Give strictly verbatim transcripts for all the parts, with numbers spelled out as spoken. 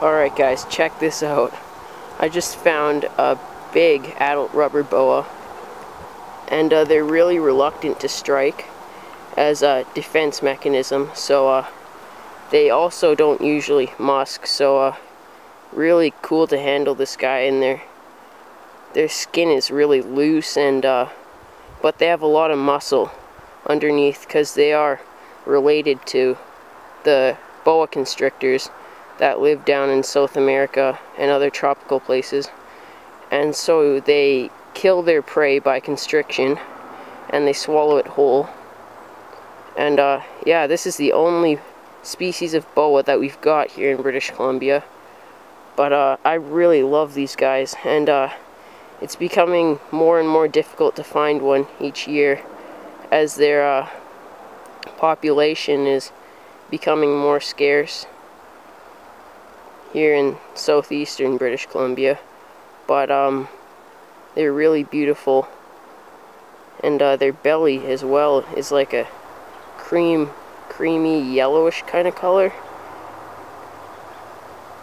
Alright guys, check this out. I just found a big adult rubber boa, and uh, they're really reluctant to strike as a defense mechanism, so uh, they also don't usually musk, so uh, really cool to handle this guy, and their, their skin is really loose, and uh, but they have a lot of muscle underneath because they are related to the boa constrictors that live down in South America and other tropical places. And so they kill their prey by constriction and they swallow it whole. And uh, yeah, this is the only species of boa that we've got here in British Columbia. But uh, I really love these guys, and uh, it's becoming more and more difficult to find one each year as their uh, population is becoming more scarce here in southeastern British Columbia. But um, they're really beautiful, and uh, their belly as well is like a cream, creamy yellowish kind of color,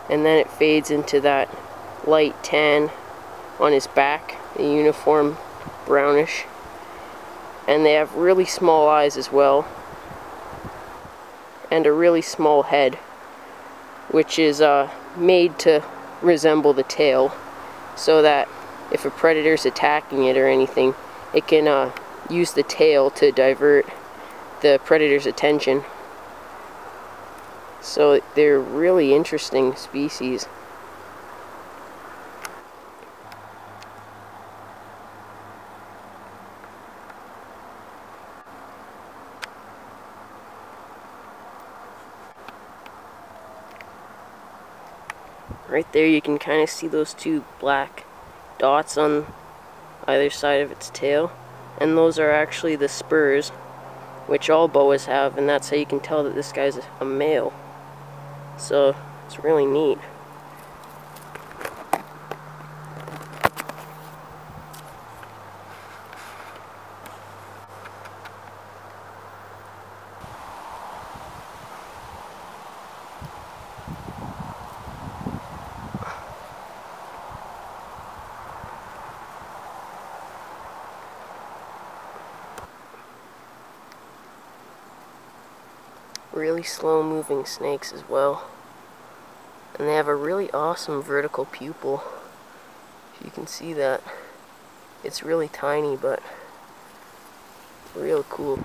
and then it fades into that light tan on his back, the uniform brownish, and they have really small eyes as well, and a really small head, which is uh, made to resemble the tail, so that if a predator's attacking it or anything, it can uh, use the tail to divert the predator's attention. So they're really interesting species. Right there you can kind of see those two black dots on either side of its tail, and those are actually the spurs, which all boas have, and that's how you can tell that this guy's a male. So it's really neat. Really slow moving snakes as well, and they have a really awesome vertical pupil. If you can see that, it's really tiny but real cool.